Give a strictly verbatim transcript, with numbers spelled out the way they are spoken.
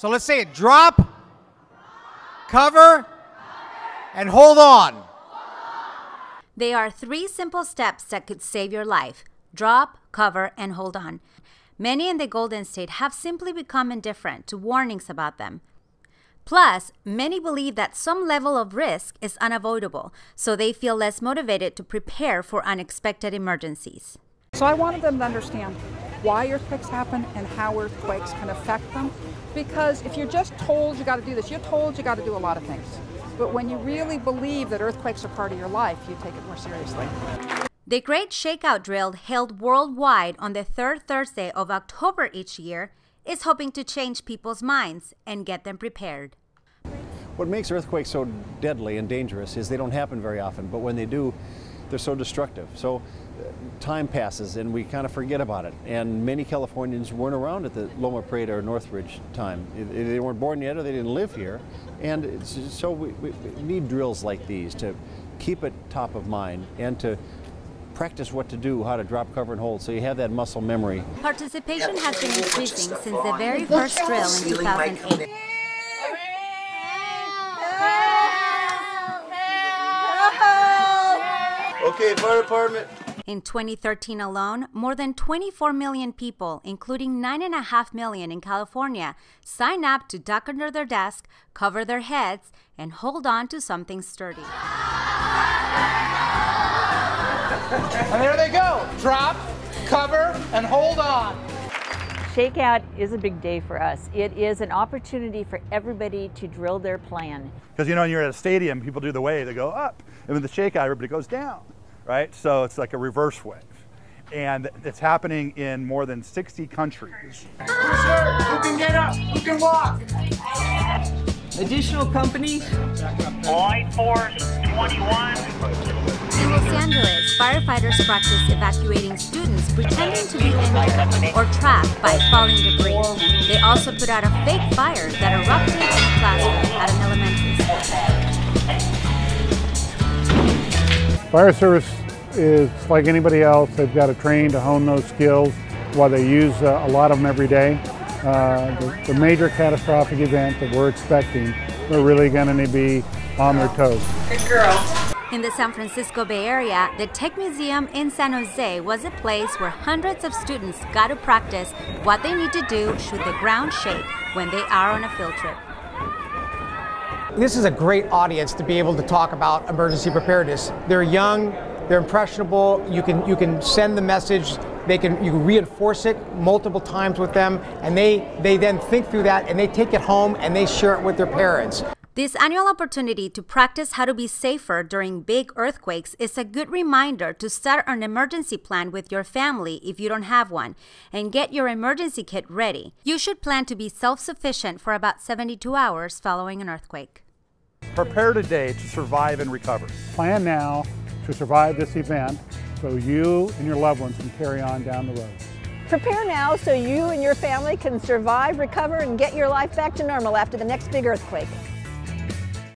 So let's say it. Drop, drop cover, cover, and hold on. hold on. They are three simple steps that could save your life. Drop, cover, and hold on. Many in the Golden State have simply become indifferent to warnings about them. Plus, many believe that some level of risk is unavoidable, so they feel less motivated to prepare for unexpected emergencies. So I wanted them to understand why earthquakes happen and how earthquakes can affect them. Because if you're just told you got to do this, you're told you got to do a lot of things. But when you really believe that earthquakes are part of your life, you take it more seriously. The Great Shake Out drill, held worldwide on the third Thursday of October each year, is hoping to change people's minds and get them prepared. What makes earthquakes so deadly and dangerous is they don't happen very often, but when they do, they're so destructive. So time passes and we kind of forget about it. And many Californians weren't around at the Loma Prieta or Northridge time. They weren't born yet or they didn't live here. And so we, we need drills like these to keep it top of mind and to practice what to do, how to drop, cover, and hold, so you have that muscle memory. Participation has been increasing since the very first drill in two thousand eight. Okay, fire department. In twenty thirteen alone, more than twenty-four million people, including nine point five million in California, sign up to duck under their desk, cover their heads, and hold on to something sturdy. And there they go. Drop, cover, and hold on. Shake Out is a big day for us. It is an opportunity for everybody to drill their plan. Because, you know, when you're at a stadium, people do the wave. They go up. And with the Shake Out, everybody goes down, right? So it's like a reverse wave. And it's happening in more than sixty countries. Who can get up? Who can walk? Additional companies? Light Force twenty-one. In Los Angeles, firefighters practice evacuating students pretending to be injured or trapped by falling debris. They also put out a fake fire that erupted in a classroom at an elementary school. Fire service is like anybody else. They've got to train to hone those skills while they use uh, a lot of them every day. Uh, the, the major catastrophic event that we're expecting, we're really going to be on their toes. Good girl. In the San Francisco Bay Area, the Tech Museum in San Jose was a place where hundreds of students got to practice what they need to do should the ground shake when they are on a field trip. This is a great audience to be able to talk about emergency preparedness. They're young, they're impressionable, you can, you can send the message, they can, you can reinforce it multiple times with them, and they, they then think through that and they take it home and they share it with their parents. This annual opportunity to practice how to be safer during big earthquakes is a good reminder to start an emergency plan with your family if you don't have one, and get your emergency kit ready. You should plan to be self-sufficient for about seventy-two hours following an earthquake. Prepare today to survive and recover. Plan now to survive this event so you and your loved ones can carry on down the road. Prepare now so you and your family can survive, recover, and get your life back to normal after the next big earthquake.